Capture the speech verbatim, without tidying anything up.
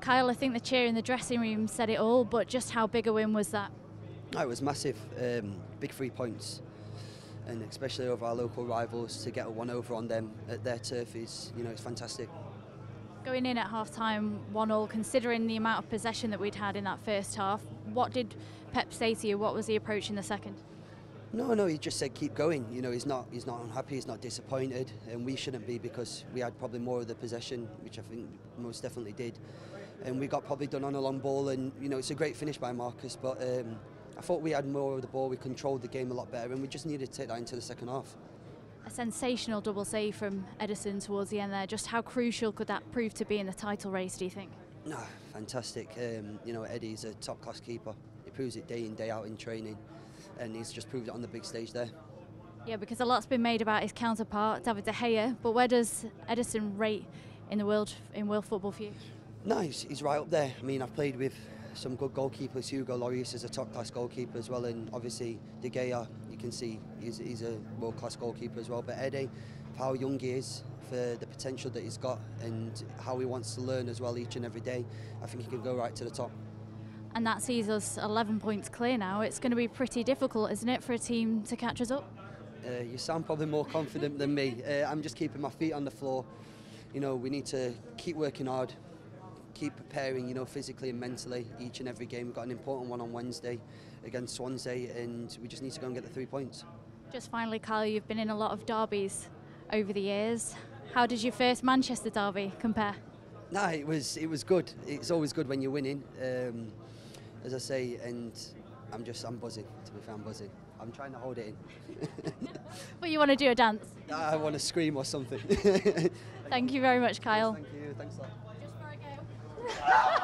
Kyle, I think the cheer in the dressing room said it all, but just how big a win was that? Oh, it was massive. Um, big three points, and especially over our local rivals, to get a one over on them at their turf is, you know, it's fantastic. Going in at half-time one all, considering the amount of possession that we'd had in that first half, what did Pep say to you? What was the approach in the second? No, no, he just said keep going. You know, he's not he's not unhappy, he's not disappointed, and we shouldn't be, because we had probably more of the possession, which I think most definitely did. And we got probably done on a long ball, and, you know, it's a great finish by Marcus, but um, I thought we had more of the ball, we controlled the game a lot better, and we just needed to take that into the second half. A sensational double save from Edison towards the end there. Just how crucial could that prove to be in the title race, do you think? No, fantastic. Um, you know, Eddie's a top-class keeper. He proves it day in, day out in training, and he's just proved it on the big stage there. Yeah, because a lot's been made about his counterpart, David De Gea, but where does Edison rate in the world in world football for you? No, he's, he's right up there. I mean, I've played with some good goalkeepers. Hugo Lloris is a top-class goalkeeper as well, and obviously De Gea, you can see he's, he's a world-class goalkeeper as well. But Eddie, for how young he is, for the potential that he's got, and how he wants to learn as well each and every day, I think he can go right to the top. And that sees us eleven points clear now. It's going to be pretty difficult, isn't it, for a team to catch us up? Uh, you sound probably more confident than me. Uh, I'm just keeping my feet on the floor. You know, we need to keep working hard, keep preparing, you know, physically and mentally each and every game. We've got an important one on Wednesday against Swansea, and we just need to go and get the three points. Just finally, Kyle, you've been in a lot of derbies over the years. How did your first Manchester derby compare? No, it was it was good. It's always good when you're winning, um, as I say, and I'm just I'm buzzing. To be fair, I'm buzzing. I'm trying to hold it in. But you want to do a dance? I want to scream or something. Thank you very much, Kyle. Yes, thank you. Thanks a lot. No!